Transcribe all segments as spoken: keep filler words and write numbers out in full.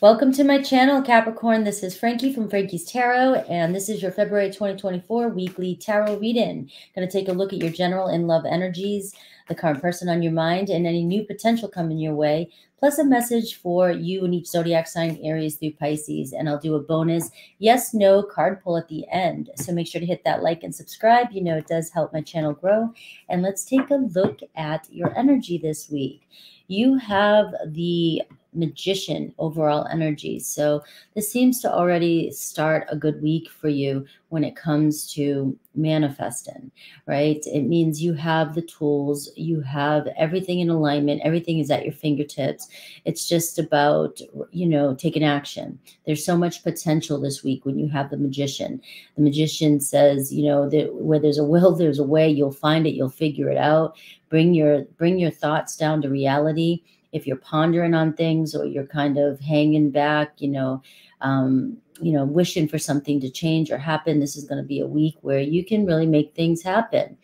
Welcome to my channel, Capricorn. This is Frankie from Frankie's Tarot, and this is your February twenty twenty-four weekly tarot reading. Going to take a look at your general and love energies, the current person on your mind, and any new potential coming your way, plus a message for you in each zodiac sign, Aries through Pisces. And I'll do a bonus yes, no card pull at the end. So make sure to hit that like and subscribe. You know, it does help my channel grow. And let's take a look at your energy this week. You have the Magician overall energy. So this seems to already start a good week for you when it comes to manifesting, right? It means you have the tools, you have everything in alignment, everything is at your fingertips. It's just about, you know, taking action. There's so much potential this week when you have the Magician. The Magician says, you know, that where there's a will, there's a way. You'll find it, you'll figure it out. Bring your, bring your thoughts down to reality. If you're pondering on things or you're kind of hanging back, you know, um, you know, wishing for something to change or happen, this is going to be a week where you can really make things happen.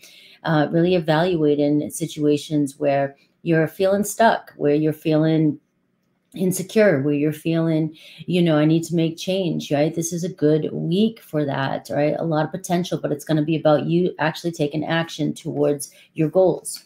Uh, really evaluating situations where you're feeling stuck, where you're feeling insecure, where you're feeling, you know, I need to make change, right? This is a good week for that, right? A lot of potential, but it's going to be about you actually taking action towards your goals.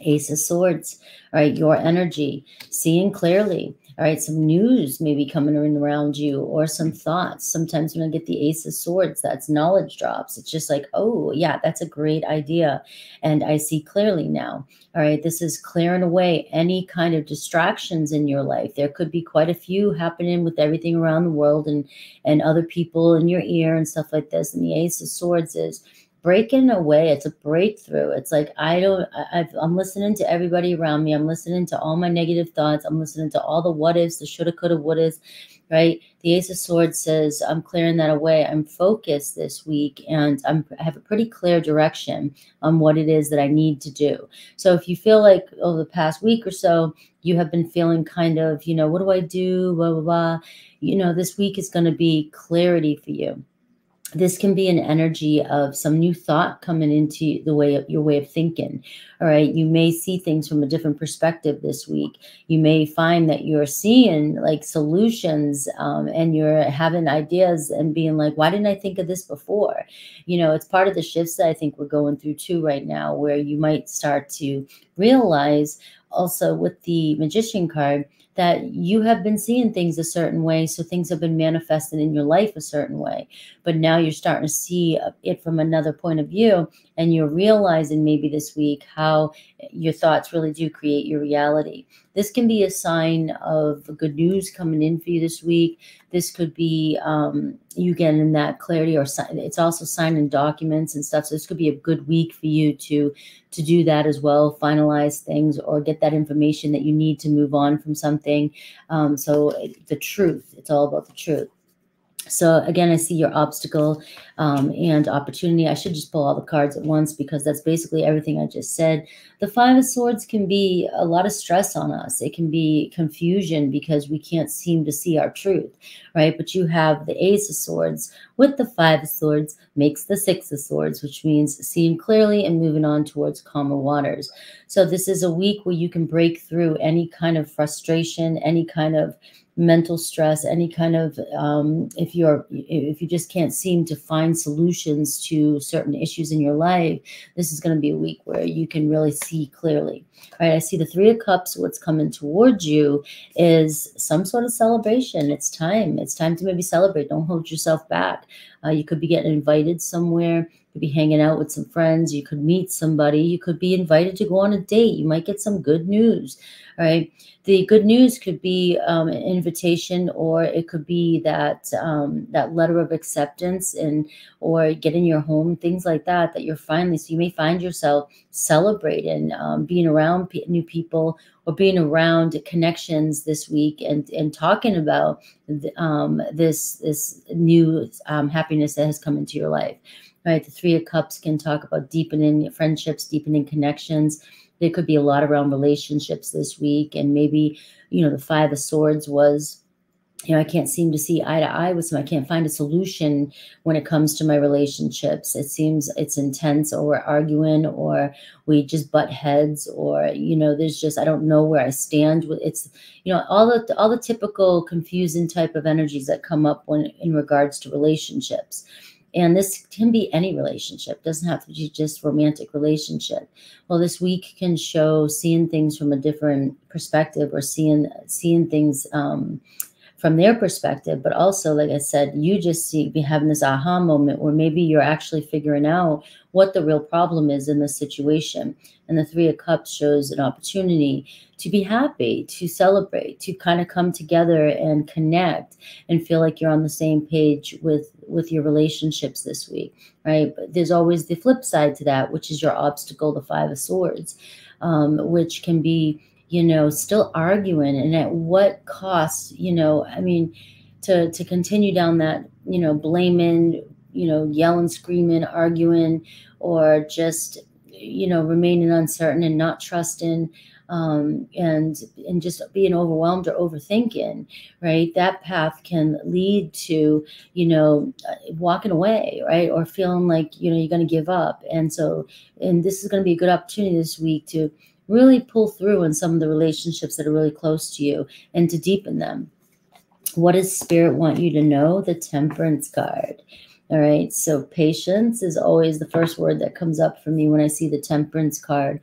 Ace of Swords, all right, your energy, seeing clearly, all right, some news maybe coming around you or some thoughts. Sometimes when I get the Ace of Swords, that's knowledge drops. It's just like, oh, yeah, that's a great idea. And I see clearly now, all right, this is clearing away any kind of distractions in your life. There could be quite a few happening with everything around the world and, and other people in your ear and stuff like this. And the Ace of Swords is breaking away. It's a breakthrough. It's like, I don't, I've, I'm listening to everybody around me. I'm listening to all my negative thoughts. I'm listening to all the what ifs, the shoulda, coulda, would ifs, right? The Ace of Swords says, I'm clearing that away. I'm focused this week and I'm, I have a pretty clear direction on what it is that I need to do. So if you feel like over the past week or so, you have been feeling kind of, you know, what do I do? Blah, blah, blah. You know, this week is going to be clarity for you. This can be an energy of some new thought coming into the way of your way of thinking. All right. You may see things from a different perspective this week. You may find that you're seeing like solutions um, and you're having ideas and being like, why didn't I think of this before? You know, it's part of the shifts that I think we're going through too right now, where you might start to realize also with the Magician card, that you have been seeing things a certain way, so things have been manifested in your life a certain way, but now you're starting to see it from another point of view, and you're realizing maybe this week how your thoughts really do create your reality. This can be a sign of good news coming in for you this week. This could be um, you getting that clarity, or it's also signing documents and stuff. So this could be a good week for you to, to do that as well, finalize things or get that information that you need to move on from something. Um, so the truth, it's all about the truth. So again, I see your obstacle um, and opportunity. I should just pull all the cards at once because that's basically everything I just said. The Five of Swords can be a lot of stress on us. It can be confusion because we can't seem to see our truth, right? But you have the Ace of Swords with the Five of Swords makes the Six of Swords, which means seeing clearly and moving on towards calmer waters. So this is a week where you can break through any kind of frustration, any kind of mental stress, any kind of, um, if you're, if you just can't seem to find solutions to certain issues in your life, this is going to be a week where you can really see clearly. All right. I see the Three of Cups. What's coming towards you is some sort of celebration. It's time. It's time to maybe celebrate. Don't hold yourself back. Uh, you could be getting invited somewhere. Could be hanging out with some friends. You could meet somebody. You could be invited to go on a date. You might get some good news. All right. The good news could be um, an invitation, or it could be that um, that letter of acceptance, and or getting your home, things like that. That you're finally. So you may find yourself celebrating, um, being around p new people, or being around connections this week, and and talking about th um, this this new um, happiness that has come into your life. Right, the Three of Cups can talk about deepening friendships, deepening connections. There could be a lot around relationships this week. And maybe, you know, the Five of Swords was you know, I can't seem to see eye to eye with someone. I can't find a solution when it comes to my relationships. It seems it's intense, or we're arguing, or we just butt heads, or, you know, there's just, I don't know where I stand. It's, you know, all the, all the typical confusing type of energies that come up when in regards to relationships. And this can be any relationship. It doesn't have to be just romantic relationship. Well, this week can show seeing things from a different perspective, or seeing, seeing things, um, from their perspective. But also, like I said, you just see, be having this aha moment where maybe you're actually figuring out what the real problem is in this situation. And the Three of Cups shows an opportunity to be happy, to celebrate, to kind of come together and connect and feel like you're on the same page with, with your relationships this week, right? But there's always the flip side to that, which is your obstacle, the Five of Swords, um, which can be, you know, still arguing, and at what cost, you know, I mean, to, to continue down that, you know, blaming, you know, yelling, screaming, arguing, or just, you know, remaining uncertain and not trusting, um, and, and just being overwhelmed or overthinking, right? That path can lead to, you know, walking away, right? Or feeling like, you know, you're going to give up. And so, and this is going to be a good opportunity this week to really pull through in some of the relationships that are really close to you and to deepen them. What does Spirit want you to know? The Temperance card. All right. So patience is always the first word that comes up for me when I see the Temperance card.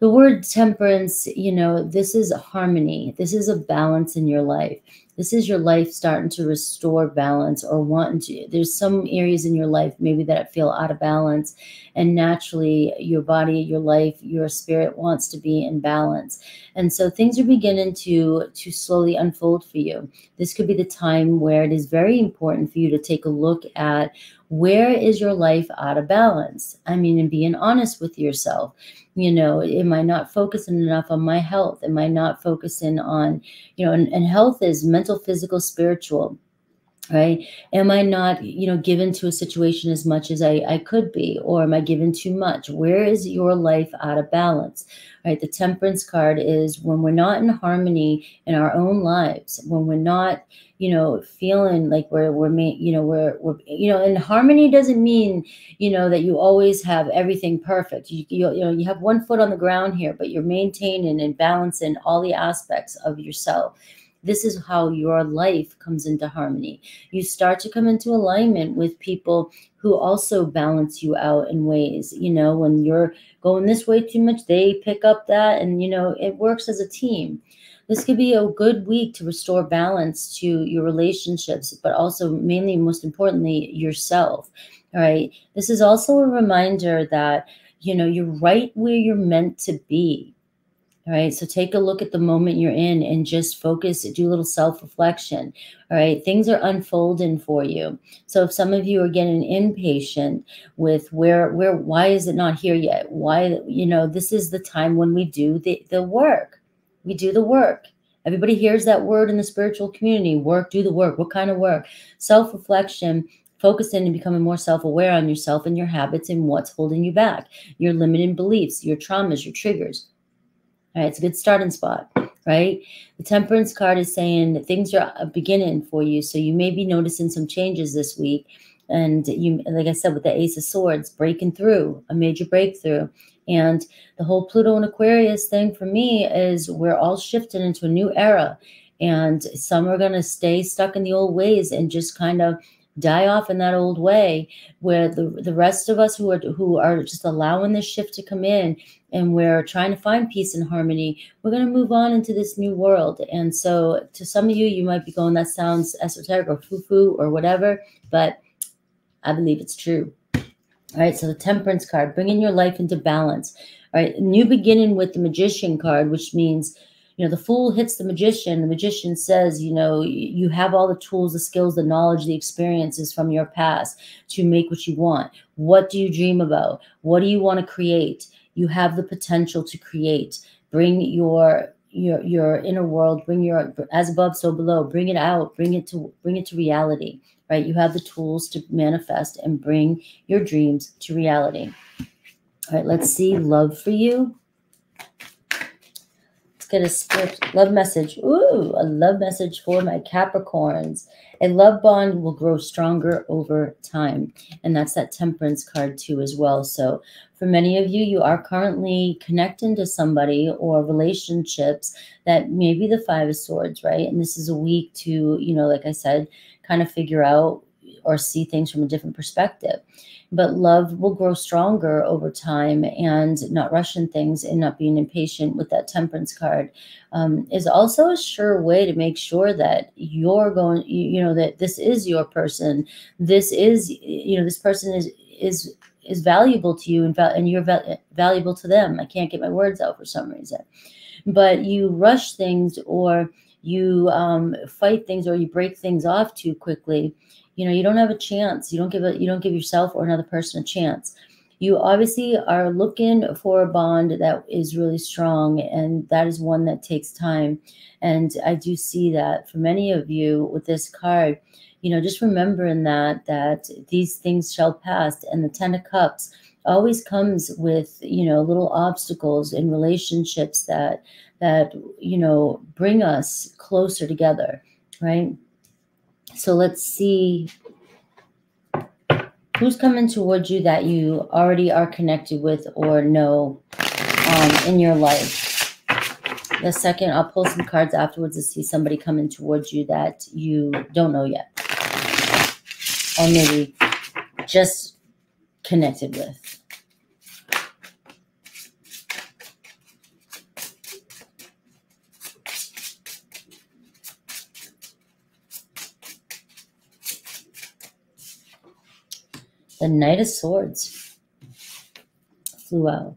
The word temperance, you know, this is harmony. This is a balance in your life. This is your life starting to restore balance, or wanting to. There's some areas in your life maybe that feel out of balance, and naturally your body, your life, your spirit wants to be in balance. And so things are beginning to, to slowly unfold for you. This could be the time where it is very important for you to take a look at where is your life out of balance. I mean, and being honest with yourself. You know, am I not focusing enough on my health? Am I not focusing on, you know, and, and health is mental, physical, spiritual, right? Am I not, you know, given to a situation as much as I, I could be, or am I given too much? Where is your life out of balance, right? The Temperance card is when we're not in harmony in our own lives, when we're not, you know, feeling like we're, we're, you know, we're, we're, you know, and harmony doesn't mean, you know, that you always have everything perfect. You, you, you know, you have one foot on the ground here, but you're maintaining and balancing all the aspects of yourself. This is how your life comes into harmony. You start to come into alignment with people who also balance you out in ways, you know, when you're going this way too much, they pick up that, and, you know, it works as a team. This could be a good week to restore balance to your relationships, but also mainly, most importantly, yourself, all right? This is also a reminder that, you know, you're right where you're meant to be, all right? So take a look at the moment you're in and just focus, do a little self-reflection, all right? Things are unfolding for you. So if some of you are getting impatient with where, where, why is it not here yet? Why, you know, this is the time when we do the, the work. We do the work. Everybody hears that word in the spiritual community. Work, do the work. What kind of work? Self-reflection, focusing and becoming more self-aware on yourself and your habits and what's holding you back, your limiting beliefs, your traumas, your triggers. All right, it's a good starting spot, right? The Temperance card is saying that things are beginning for you, so you may be noticing some changes this week. And you, like I said, with the Ace of Swords, breaking through, a major breakthrough. And the whole Pluto and Aquarius thing for me is we're all shifting into a new era. And some are going to stay stuck in the old ways and just kind of die off in that old way, where the, the rest of us who are, who are just allowing this shift to come in, and we're trying to find peace and harmony, we're going to move on into this new world. And so to some of you, you might be going, that sounds esoteric or foo-foo or whatever, but I believe it's true. All right, so the Temperance card, bringing your life into balance. All right, new beginning with the Magician card, which means, you know, the Fool hits the Magician. The Magician says, you know, you have all the tools, the skills, the knowledge, the experiences from your past to make what you want. What do you dream about? What do you want to create? You have the potential to create. Bring your... your, your inner world, bring your, as above, so below, bring it out, bring it to, bring it to reality, right? You have the tools to manifest and bring your dreams to reality. All right, let's see love for you. get a split. Love message. Ooh, a love message for my Capricorns. A love bond will grow stronger over time. And that's that Temperance card too as well. So for many of you, you are currently connecting to somebody or relationships that may be the Five of Swords, right? And this is a week to, you know, like I said, kind of figure out or see things from a different perspective. But love will grow stronger over time, and not rushing things and not being impatient with that Temperance card um, is also a sure way to make sure that you're going, you know, that this is your person. This is, you know, this person is, is, is valuable to you, and, val and you're val valuable to them. I can't get my words out for some reason, but you rush things, or you um, fight things, or you break things off too quickly. You know, you don't have a chance. You don't give it. You don't give yourself or another person a chance. You obviously are looking for a bond that is really strong, and that is one that takes time. And I do see that for many of you with this card. You know, just remembering that that these things shall pass, and the Ten of Cups always comes with, you know, little obstacles in relationships that that you know bring us closer together, right? So let's see who's coming towards you that you already are connected with or know um, in your life. The second, I'll pull some cards afterwards to see somebody coming towards you that you don't know yet, or maybe just connected with. The Knight of Swords flew out.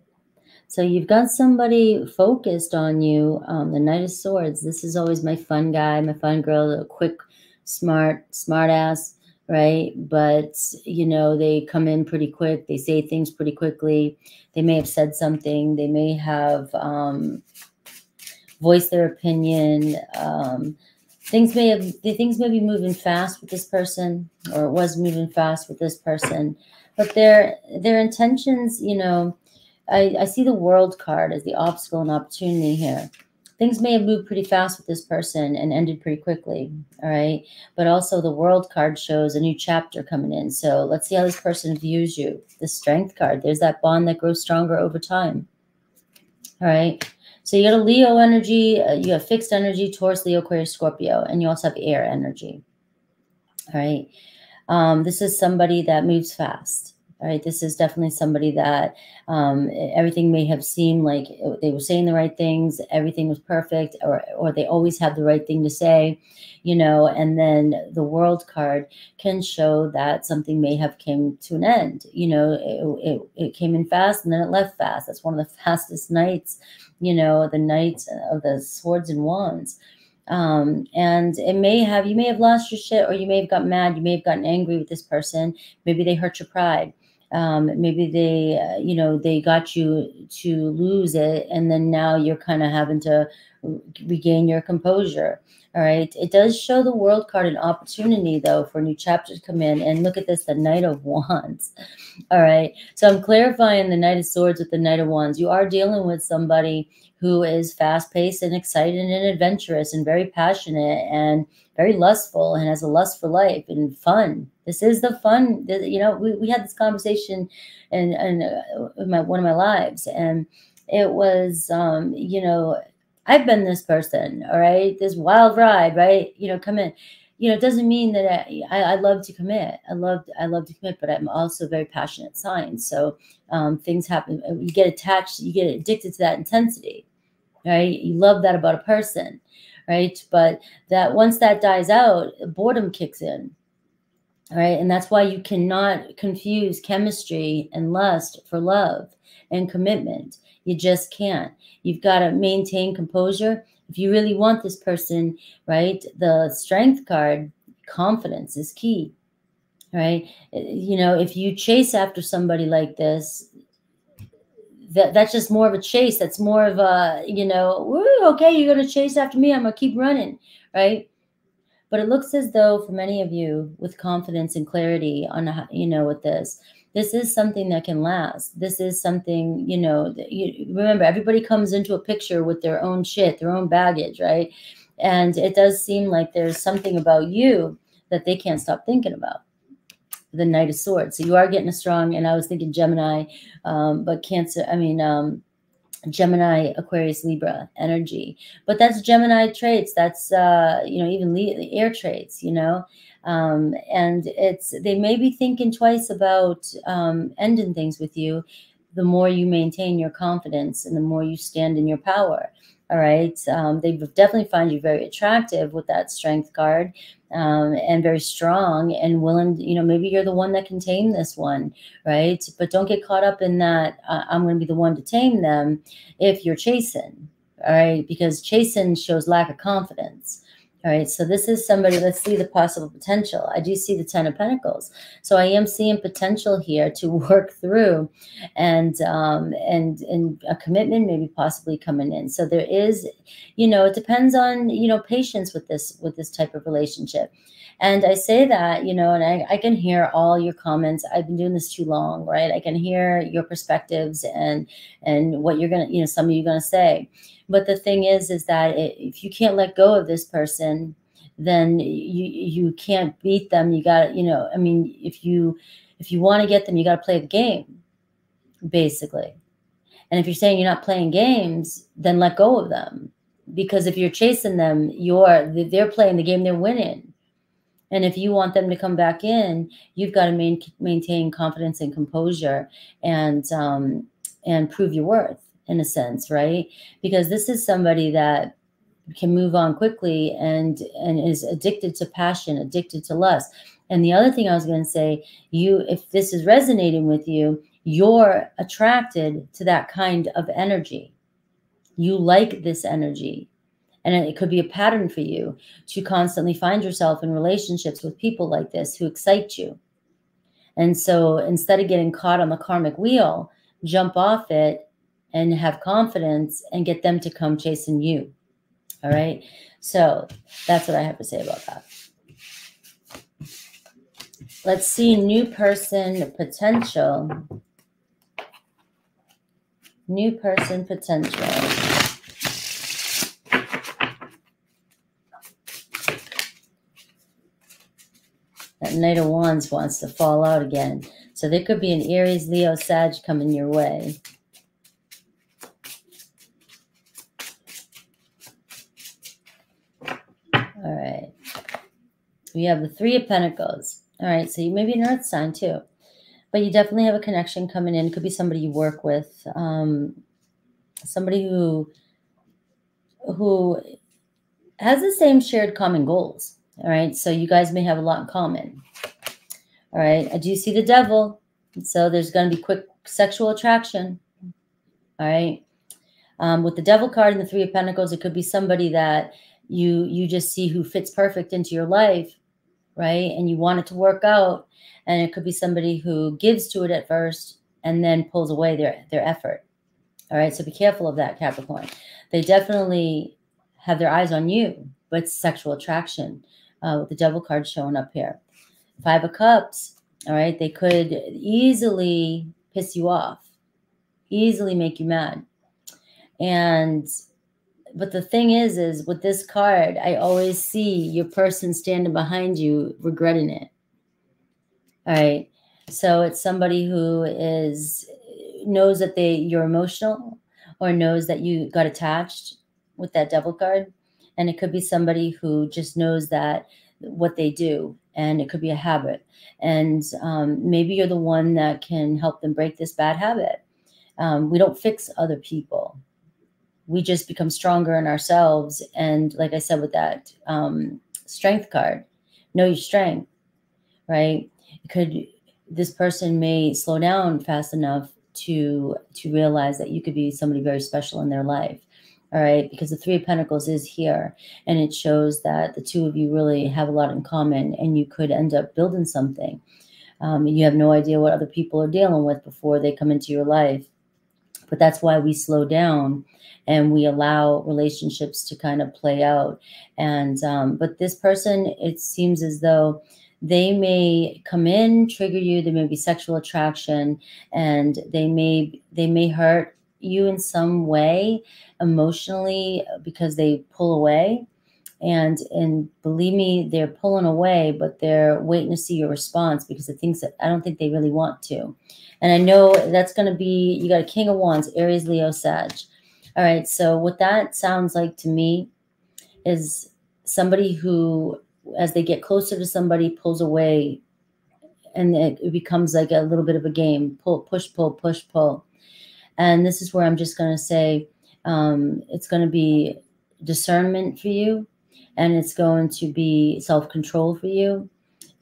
So you've got somebody focused on you, um, the Knight of Swords. This is always my fun guy, my fun girl, the quick, smart, smart ass, right? But, you know, they come in pretty quick. They say things pretty quickly. They may have said something. They may have um, voiced their opinion. Um, Things may have, things may be moving fast with this person, or it was moving fast with this person, but their their intentions, you know, I, I see the World card as the obstacle and opportunity here. Things may have moved pretty fast with this person and ended pretty quickly, all right? But also the World card shows a new chapter coming in. So let's see how this person views you. The Strength card, there's that bond that grows stronger over time, all right? So you got a Leo energy, uh, you have fixed energy, Taurus, Leo, Aquarius, Scorpio, and you also have air energy, all right? Um, this is somebody that moves fast, all right? This is definitely somebody that um, everything may have seemed like they were saying the right things, everything was perfect, or, or they always had the right thing to say, you know, and then the World card can show that something may have came to an end. You know, it, it, it came in fast and then it left fast. That's one of the fastest nights, you know, the Knight of the Swords and Wands. Um, and it may have, you may have lost your shit, or you may have got mad. You may have gotten angry with this person. Maybe they hurt your pride. Um, maybe they, uh, you know, they got you to lose it. And then now you're kind of having to regain your composure. All right. It does show the World card an opportunity, though, for a new chapter to come in. And look at this, the Knight of Wands. All right. So I'm clarifying the Knight of Swords with the Knight of Wands. You are dealing with somebody who is fast-paced and excited and adventurous and very passionate and very lustful and has a lust for life and fun. This is the fun. You know, we, we had this conversation in, in, in my, one of my lives, and it was, um, you know, I've been this person, all right, this wild ride, right? You know, come in, you know, it doesn't mean that I, I, I love to commit. I love, I love to commit, but I'm also a very passionate sign. So um, things happen, you get attached, you get addicted to that intensity, right? You love that about a person, right? But that once that dies out, boredom kicks in, all right? And that's why you cannot confuse chemistry and lust for love and commitment. You just can't. You've got to maintain composure. If you really want this person, right, the Strength card, confidence is key, right? You know, if you chase after somebody like this, that, that's just more of a chase. That's more of a, you know, woo, okay, you're going to chase after me. I'm going to keep running, right? But it looks as though for many of you with confidence and clarity on, you know, with this, This is something that can last. This is something, you know, that you, remember, everybody comes into a picture with their own shit, their own baggage, right? And it does seem like there's something about you that they can't stop thinking about. The Knight of Swords. So you are getting a strong, and I was thinking Gemini, um, but Cancer, I mean, um, Gemini, Aquarius, Libra energy, but that's Gemini traits. That's, uh, you know, even the air traits, you know, um, and it's, they may be thinking twice about um, ending things with you. The more you maintain your confidence and the more you stand in your power. All right. Um, they definitely find you very attractive with that strength card, um, and very strong and willing, you know, maybe you're the one that can tame this one, right? But don't get caught up in that. Uh, I'm going to be the one to tame them if you're chasing. All right. Because chasing shows lack of confidence. All right. So this is somebody, let's see the possible potential. I do see the Ten of Pentacles. So I am seeing potential here to work through and, um, and, and a commitment maybe possibly coming in. So there is, you know, it depends on, you know, patience with this, with this type of relationship. And I say that, you know, and I, I can hear all your comments. I've been doing this too long, right? I can hear your perspectives and, and what you're going to, you know, some of you're going to say. But the thing is, is that it, if you can't let go of this person, then you you can't beat them. You got, you know, I mean, if you if you want to get them, you got to play the game, basically. And if you're saying you're not playing games, then let go of them, because if you're chasing them, you're they're playing the game, they're winning. And if you want them to come back in, you've got to main, maintain confidence and composure, and um, and prove your worth. In a sense, right? Because this is somebody that can move on quickly and and is addicted to passion, addicted to lust. And the other thing I was going to say, you, if this is resonating with you, you're attracted to that kind of energy. You like this energy. And it could be a pattern for you to constantly find yourself in relationships with people like this who excite you. And so instead of getting caught on the karmic wheel, jump off it and have confidence and get them to come chasing you. All right. So that's what I have to say about that. Let's see new person potential. New person potential. That Knight of Wands wants to fall out again. So there could be an Aries, Leo, Sag coming your way. All right, we have the Three of Pentacles. All right, so you may be an earth sign too, but you definitely have a connection coming in. It could be somebody you work with, um, somebody who, who has the same shared common goals. All right, so you guys may have a lot in common. All right, I do see the Devil. So there's going to be quick sexual attraction. All right, um, with the Devil card and the Three of Pentacles, it could be somebody that You, you just see who fits perfect into your life, right? And you want it to work out. And it could be somebody who gives to it at first and then pulls away their, their effort. All right, so be careful of that, Capricorn. They definitely have their eyes on you, but sexual attraction uh, with the Devil card showing up here. Five of Cups, all right? They could easily piss you off, easily make you mad. And... But the thing is, is with this card, I always see your person standing behind you regretting it. All right. So it's somebody who is knows that they you're emotional or knows that you got attached with that Devil card. And it could be somebody who just knows that what they do. And it could be a habit. And um, maybe you're the one that can help them break this bad habit. Um, we don't fix other people. We just become stronger in ourselves. And like I said, with that um, strength card, know your strength, right? Could this person may slow down fast enough to, to realize that you could be somebody very special in their life. All right. Because the Three of Pentacles is here and it shows that the two of you really have a lot in common and you could end up building something. Um, you have no idea what other people are dealing with before they come into your life. But that's why we slow down and we allow relationships to kind of play out. And um, but this person, it seems as though they may come in, trigger you. There may be sexual attraction, and they may they may hurt you in some way emotionally because they pull away. And, and believe me, they're pulling away, but they're waiting to see your response because the things that I don't think they really want to. And I know that's going to be, you got a King of Wands, Aries, Leo, Sag. All right. So what that sounds like to me is somebody who, as they get closer to somebody, pulls away, and it, it becomes like a little bit of a game, pull, push, pull, push, pull. And this is where I'm just going to say, um, it's going to be discernment for you. And it's going to be self-control for you.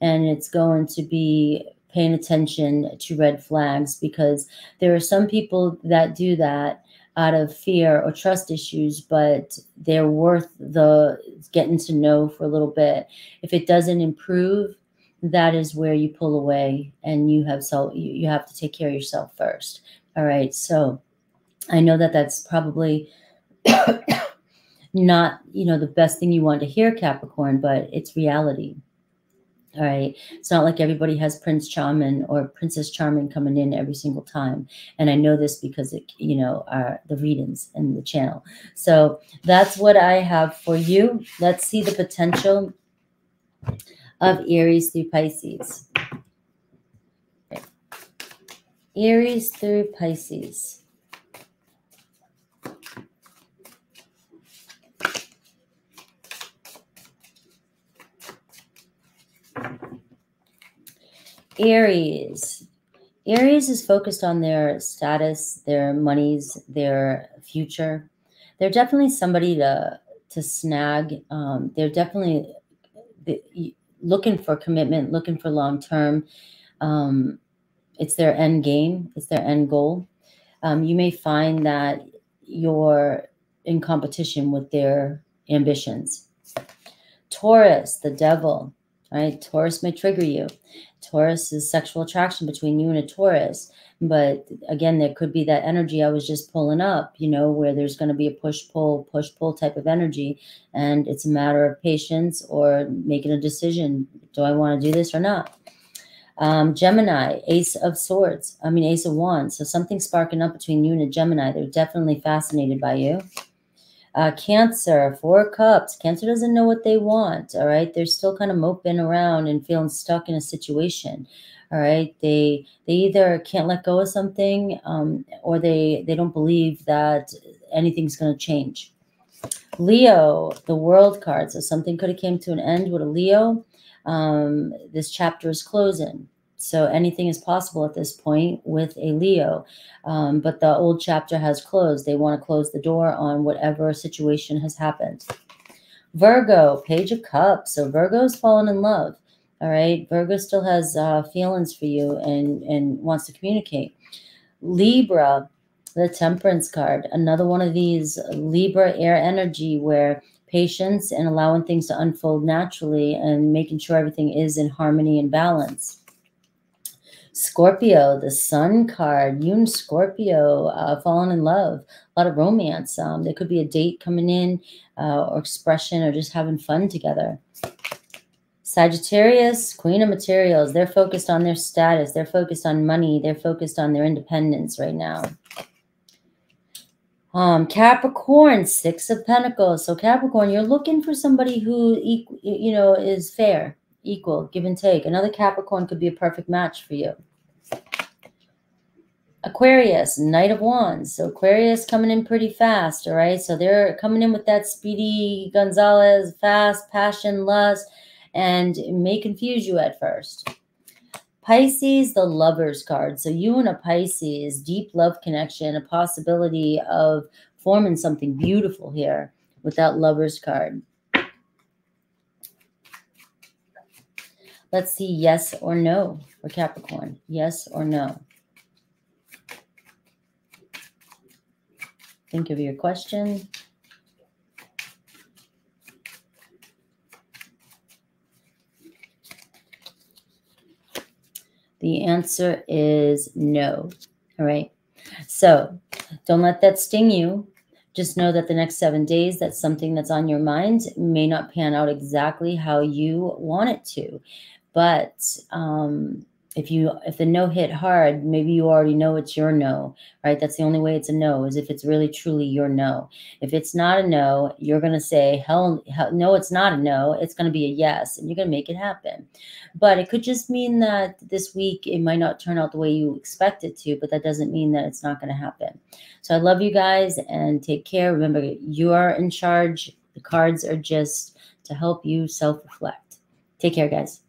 And it's going to be paying attention to red flags, because there are some people that do that out of fear or trust issues, but they're worth the getting to know for a little bit. If it doesn't improve, that is where you pull away, and you have self, you have to take care of yourself first. All right. So I know that that's probably not, you know, the best thing you want to hear, Capricorn, but it's reality. All right. It's not like everybody has Prince Charming or Princess Charming coming in every single time. And I know this because it, you know, are the readings and the channel. So that's what I have for you. Let's see the potential of Aries through Pisces. Right. Aries through Pisces. Aries. Aries is focused on their status, their monies, their future. They're definitely somebody to to snag. Um, they're definitely looking for commitment, looking for long term. Um, it's their end game. It's their end goal. Um, you may find that you're in competition with their ambitions. Taurus, the devil. All right, Taurus may trigger you. Taurus is sexual attraction between you and a Taurus. But again, there could be that energy I was just pulling up, you know, where there's going to be a push-pull, push-pull type of energy. And it's a matter of patience or making a decision. Do I want to do this or not? Um, Gemini, Ace of Swords. I mean, Ace of Wands. So something sparking up between you and a Gemini. They're definitely fascinated by you. Uh, Cancer, Four Cups. Cancer doesn't know what they want, all right? They're still kind of moping around and feeling stuck in a situation, all right? They they either can't let go of something um, or they, they don't believe that anything's going to change. Leo, the World card. So something could have came to an end with a Leo. Um, this chapter is closing. So anything is possible at this point with a Leo, um, but the old chapter has closed. They want to close the door on whatever situation has happened. Virgo, Page of Cups. So Virgo's fallen in love. All right. Virgo still has uh, feelings for you and, and wants to communicate. Libra, the Temperance card. Another one of these Libra air energy where patience and allowing things to unfold naturally and making sure everything is in harmony and balance. Scorpio, the Sun card. You and Scorpio uh, falling in love. A lot of romance. Um, there could be a date coming in uh, or expression or just having fun together. Sagittarius, Queen of Materials. They're focused on their status. They're focused on money. They're focused on their independence right now. Um, Capricorn, Six of Pentacles. So Capricorn, you're looking for somebody who, you know, is fair. Equal, give and take. Another Capricorn could be a perfect match for you. Aquarius, Knight of Wands. So Aquarius coming in pretty fast, all right? So they're coming in with that speedy Gonzalez, fast, passion, lust, and it may confuse you at first. Pisces, the Lovers card. So you and a Pisces, deep love connection, a possibility of forming something beautiful here with that Lovers card. Let's see yes or no for Capricorn. Yes or no. Think of your question. The answer is no. All right. So Don't let that sting you. Just know that the next seven days, that's something that's on your mind. It may not pan out exactly how you want it to. But um, if you if the no hit hard, maybe you already know it's your no, right? That's the only way it's a no, is if it's really truly your no. If it's not a no, you're going to say, hell, hell, no, it's not a no. It's going to be a yes, and you're going to make it happen. But it could just mean that this week it might not turn out the way you expect it to, but that doesn't mean that it's not going to happen. So I love you guys, and take care. Remember, you are in charge. The cards are just to help you self-reflect. Take care, guys.